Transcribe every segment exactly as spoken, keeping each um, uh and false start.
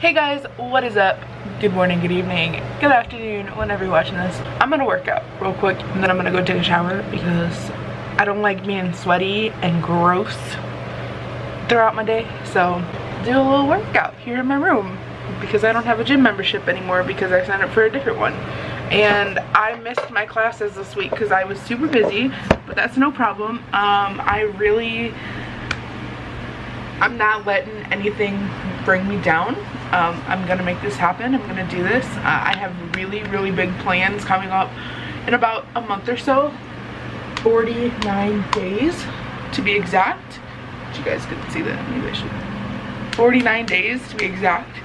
Hey guys, what is up? Good morning, good evening, good afternoon, whenever you're watching this. I'm gonna work out real quick and then I'm gonna go take a shower because I don't like being sweaty and gross throughout my day. So do a little workout here in my room because I don't have a gym membership anymore because I signed up for a different one. And I missed my classes this week because I was super busy, but that's no problem. Um, I really, I'm not letting anything bring me down. Um, I'm gonna make this happen. I'm gonna do this. Uh, I have really, really big plans coming up in about a month or so. forty-nine days to be exact. You guys couldn't see that. Maybe I should. forty-nine days to be exact.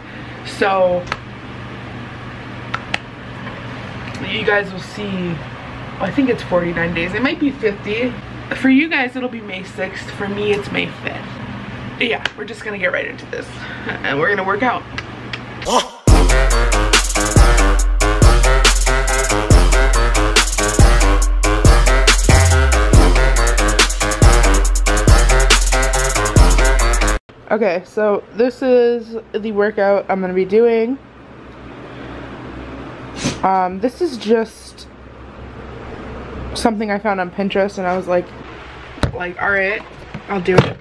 So you guys will see, I think it's forty-nine days. It might be fifty. For you guys, it'll be May sixth. For me, it's May fifth. But yeah, we're just gonna get right into this. And we're gonna work out. Oh. Okay, so this is the workout I'm gonna be doing. Um, this is just something I found on Pinterest, and I was like, like, all right, I'll do it.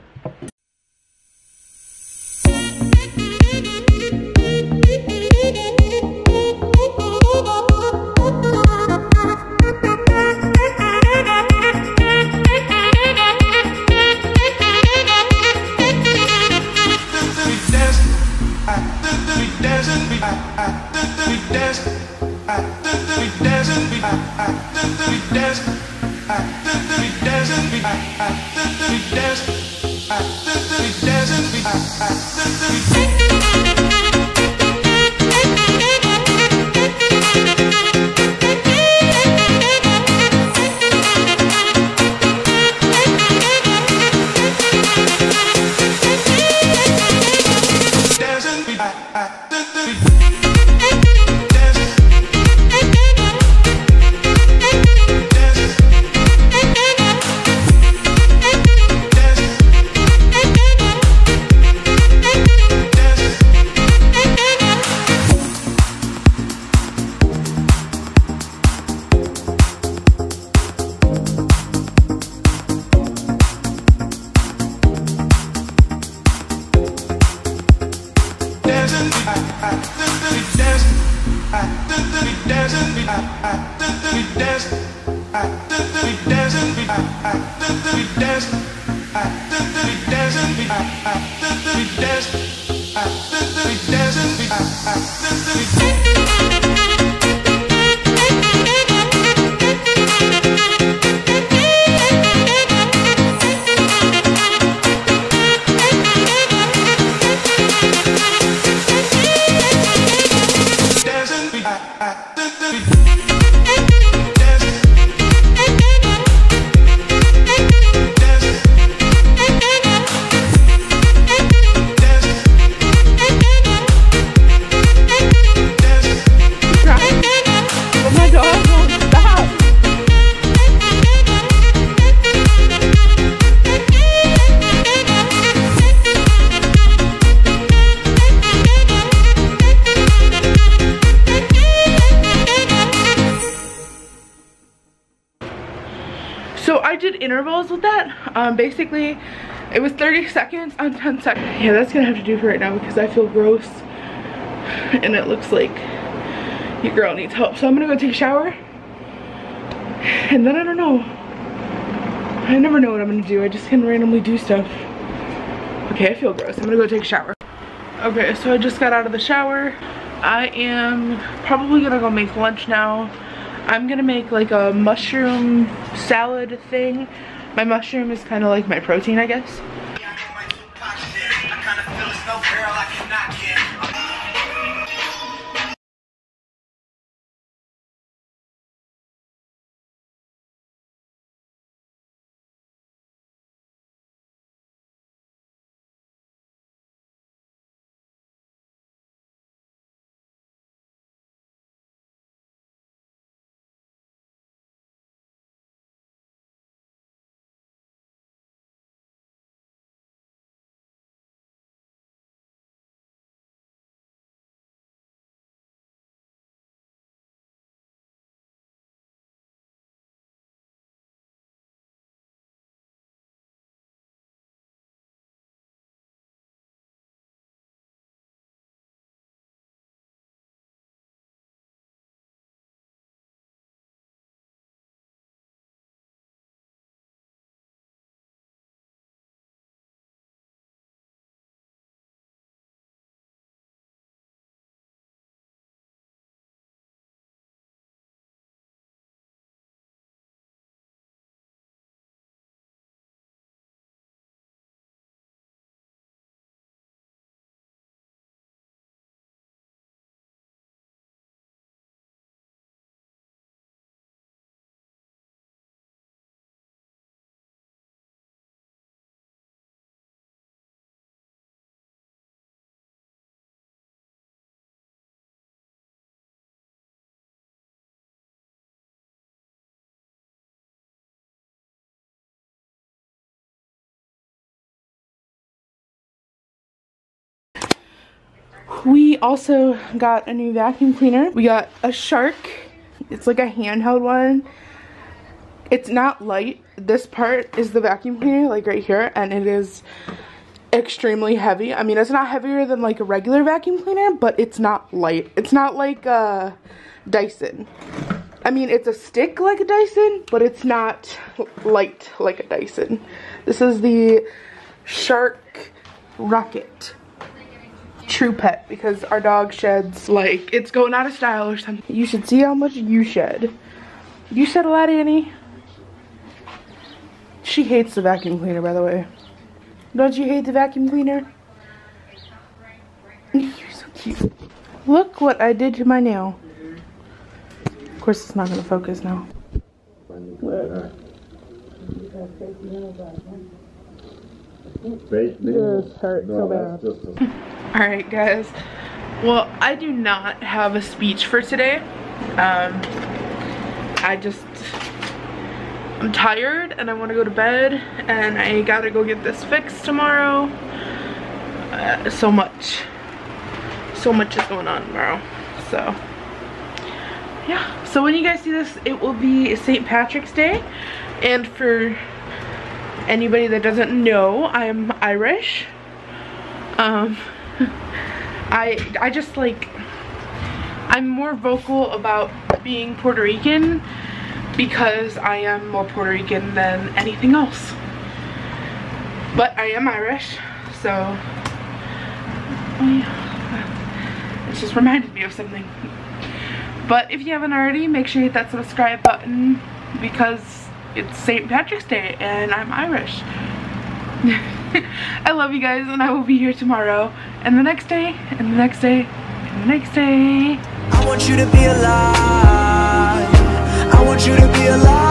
Intervals with that. Um, basically, it was thirty seconds on ten seconds. Yeah, that's gonna have to do for right now because I feel gross and it looks like your girl needs help. So I'm gonna go take a shower and then I don't know. I never know what I'm gonna do. I just can randomly do stuff. Okay, I feel gross. I'm gonna go take a shower. Okay, so I just got out of the shower. I am probably gonna go make lunch now. I'm gonna make like a mushroom salad thing. My mushroom is kind of like my protein, I guess. We also got a new vacuum cleaner. We got a Shark. It's like a handheld one. It's not light. This part is the vacuum cleaner, like right here, and it is extremely heavy. I mean, it's not heavier than like a regular vacuum cleaner, but it's not light. It's not like a Dyson. I mean, it's a stick like a Dyson, but it's not light like a Dyson. This is the Shark Rocket True Pet, because our dog sheds, like, it's going out of style or something. You should see how much you shed. You shed a lot, Annie. She hates the vacuum cleaner, by the way. Don't you hate the vacuum cleaner? You're so cute. Look what I did to my nail. Of course, it's not going to focus now. Look. This hurts so bad. Alright, guys. Well, I do not have a speech for today. Um, I just... I'm tired and I want to go to bed, and I gotta go get this fixed tomorrow. Uh, so much. So much is going on tomorrow. So, yeah. So when you guys see this, it will be Saint Patrick's Day. And for anybody that doesn't know, I'm Irish. Um, I, I just like, I'm more vocal about being Puerto Rican, because I am more Puerto Rican than anything else. But I am Irish, so yeah. It just reminded me of something. But if you haven't already, make sure you hit that subscribe button, because it's Saint Patrick's Day and I'm Irish. I love you guys, and I will be here tomorrow and the next day and the next day and the next day. I want you to be alive. I want you to be alive.